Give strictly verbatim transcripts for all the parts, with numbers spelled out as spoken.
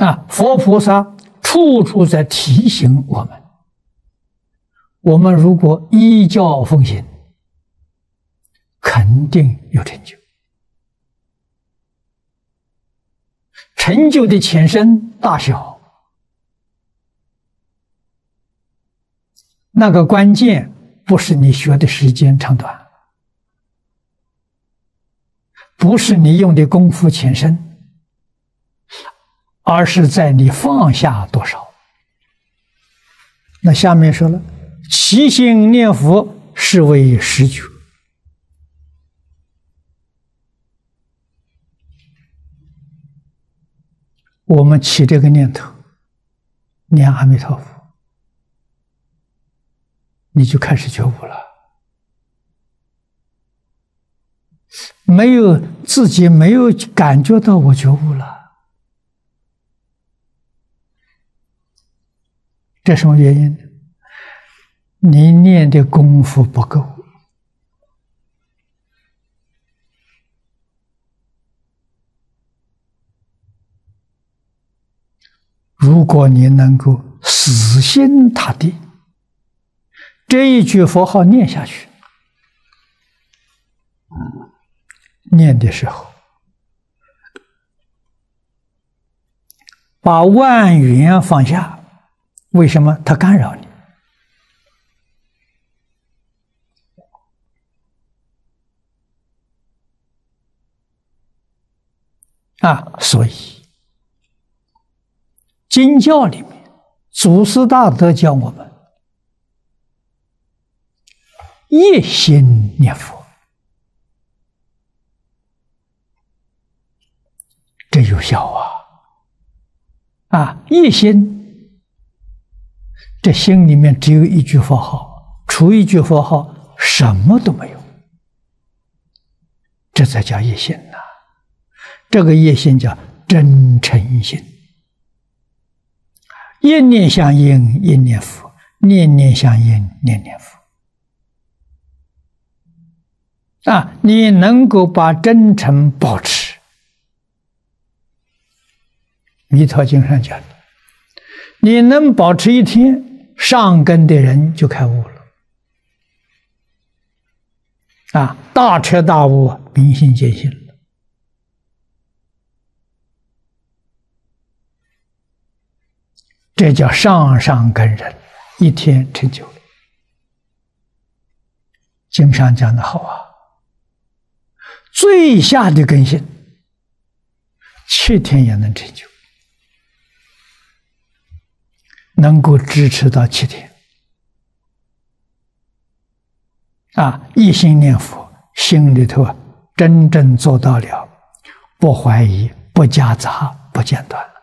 啊，佛菩萨处处在提醒我们：我们如果依教奉行，肯定有成就。成就的前身大小，那个关键不是你学的时间长短，不是你用的功夫前身。 而是在你放下多少。那下面说了，起心念佛是为十觉。我们起这个念头，念阿弥陀佛，你就开始觉悟了。没有自己没有感觉到我觉悟了。 这什么原因呢？你念的功夫不够，如果你能够死心塌地，这一句佛号念下去，念的时候，把万缘放下。 为什么它干扰你？啊，所以经教里面，祖师大德教我们一心念佛，这有效啊！啊，一心。 这心里面只有一句佛号，除一句佛号，什么都没有。这才叫一心呐、啊。这个一心叫真诚心，一念相应，一念佛；念念相应，念念佛。啊，你能够把真诚保持，《弥陀经》上讲的，你能保持一天。 上根的人就开悟了，啊，大彻大悟，明心见性了。这叫上上根人，一天成就了。经上讲的好啊，最下的根性，七天也能成就。 能够支持到七天，啊！一心念佛，心里头真正做到了，不怀疑，不夹杂，不间断了，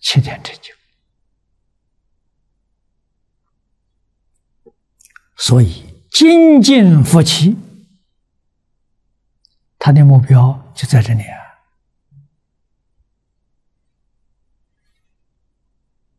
七天成就。所以，精进佛七，他的目标就在这里啊。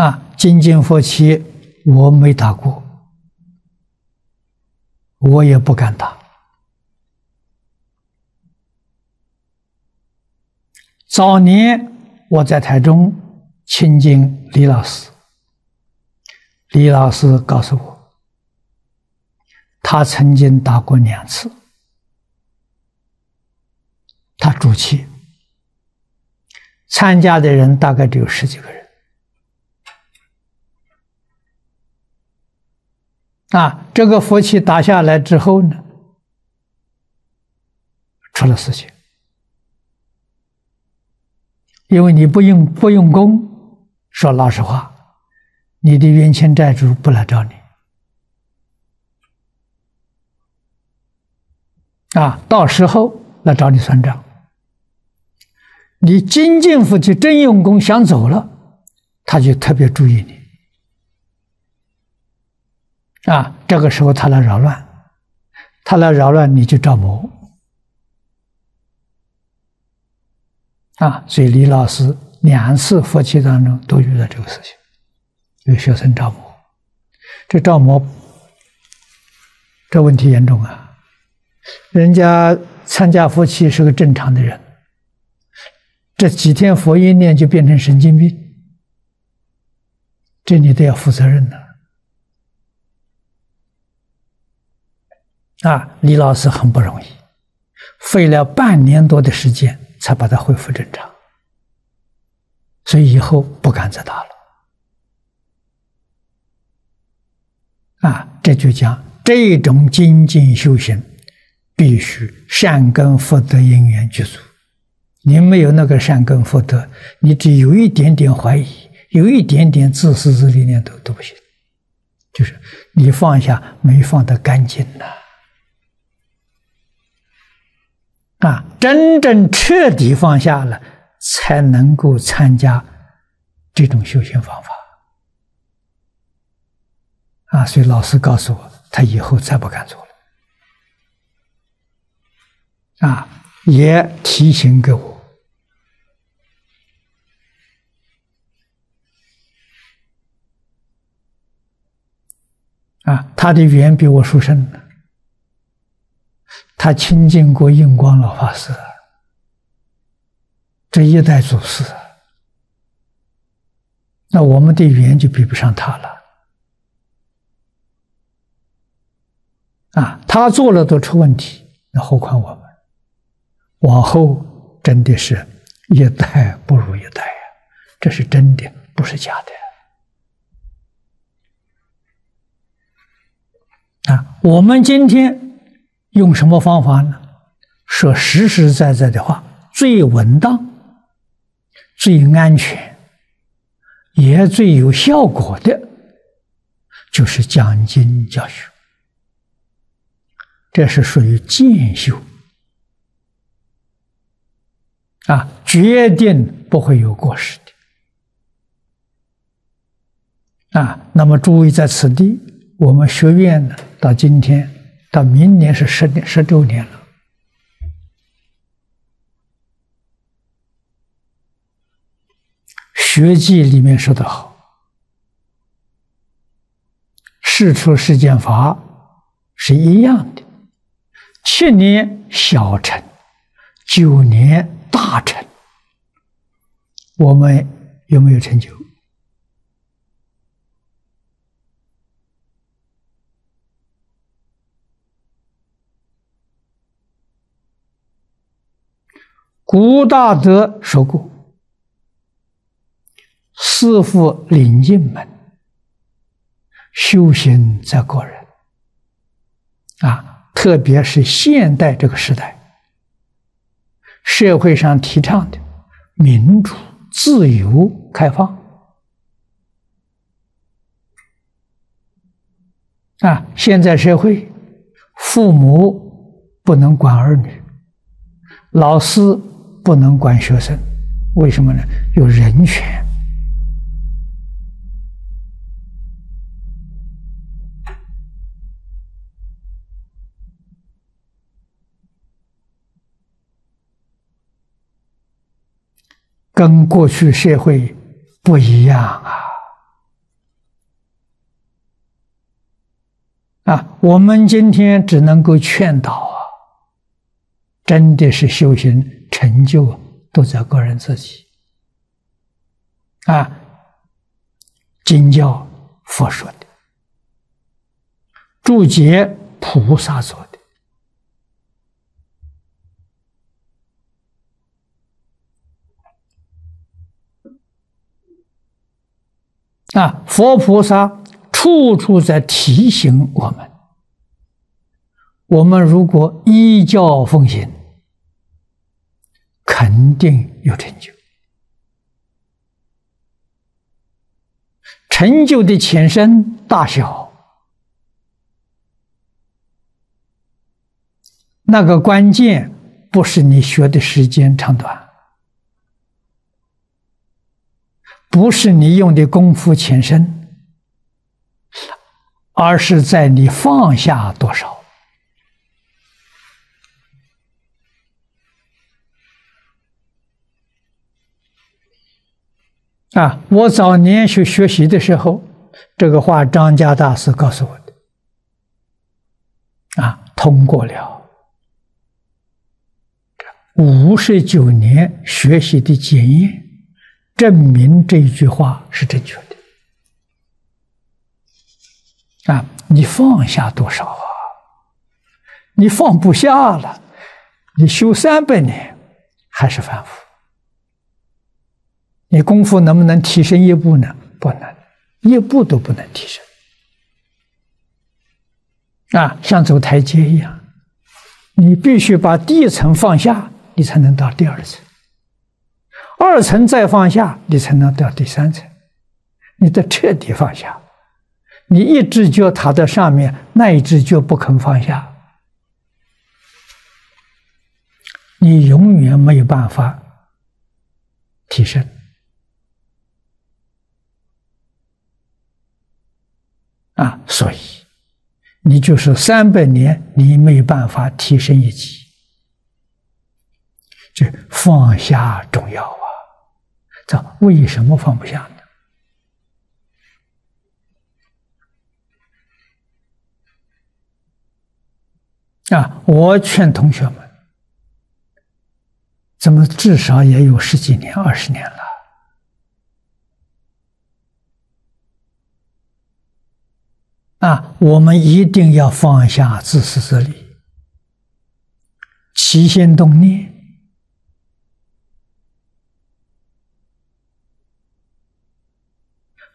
啊，精进佛七，我没打过，我也不敢打。早年我在台中亲近李老师，李老师告诉我，他曾经打过两次，他主持，参加的人大概只有十几个人。 啊，这个佛七打下来之后呢，出了事情，因为你不用不用功，说老实话，你的冤亲债主不来找你。啊，到时候来找你算账。你精进佛七真用功想走了，他就特别注意你。 啊，这个时候他来扰乱，他来扰乱你就招魔。啊，所以李老师两次佛七当中都遇到这个事情，有学生招魔，这招魔，这问题严重啊！人家参加佛七是个正常的人，这几天佛一念就变成神经病，这你都要负责任的。 啊，李老师很不容易，费了半年多的时间才把它恢复正常，所以以后不敢再打了。啊，这就讲这种精进修行，必须善根福德因缘具足。你没有那个善根福德，你只有一点点怀疑，有一点点自私自利念头都不行，就是你放下没放得干净呢。 啊，真正彻底放下了，才能够参加这种修行方法。啊，所以老师告诉我，他以后再不敢做了。啊，也提醒给我，啊，他的缘比我殊胜呢。 他亲近过印光老法师，这一代祖师，那我们的缘就比不上他了。啊，他做了都出问题，那何况我们？往后真的是一代不如一代呀，这是真的，不是假的。 啊，我们今天 用什么方法呢？说实实在在的话，最稳当、最安全，也最有效果的，就是讲经教学。这是属于渐修啊，决定不会有过失的啊。那么诸位在此地，我们学院呢，到今天。 到明年是十年十周年了，《学记》里面说得好：“事出世间法是一样的，七年小乘，九年大乘。”我们有没有成就？ 古大德说过：“师父领进门，修行在个人。”啊，特别是现代这个时代，社会上提倡的民主、自由、开放。啊，现在社会，父母不能管儿女，老师 不能管学生，为什么呢？有人权跟过去社会不一样啊！啊，我们今天只能够劝导啊，真的是修行 成就都在个人自己啊！经教佛说的，注解菩萨做的，啊，佛菩萨处处在提醒我们：我们如果依教奉行， 肯定有成就，成就的前身大小，那个关键不是你学的时间长短，不是你用的功夫前身，而是在你放下多少。 啊，我早年去学习的时候，这个话张家大师告诉我的。啊，通过了，五十九年学习的检验，证明这一句话是正确的。啊，你放下多少啊？你放不下了，你修三百年还是凡夫。你功夫能不能提升一步呢？不能，一步都不能提升。 啊，像走台阶一样，你必须把第一层放下，你才能到第二层；二层再放下，你才能到第三层。你得彻底放下，你一只脚踏在上面，那一只脚不肯放下，你永远没有办法提升。啊，所以。 你就是三百年，你没办法提升一级。这放下重要啊！这为什么放不下呢？啊，我劝同学们，怎么至少也有十几年、二十年了。 啊，我们一定要放下自私自利、起心动念。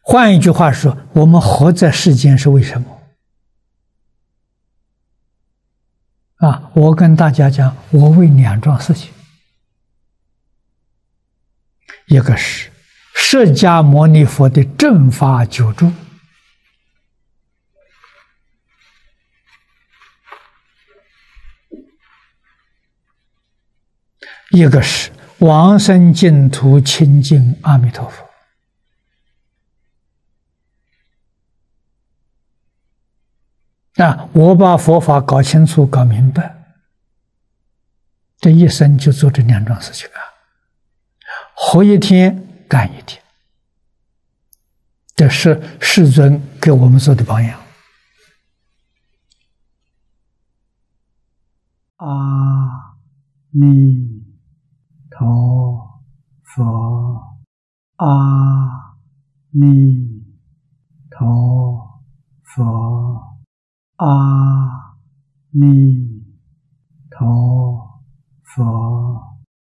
换一句话说，我们活在世间是为什么？啊，我跟大家讲，我为两桩事情，一个是释迦牟尼佛的正法久住。 一个是往生净土亲近阿弥陀佛，啊，我把佛法搞清楚、搞明白，这一生就做这两桩事情啊，活一天干一天，这是世尊给我们做的榜样。阿弥。 陀佛，阿弥陀。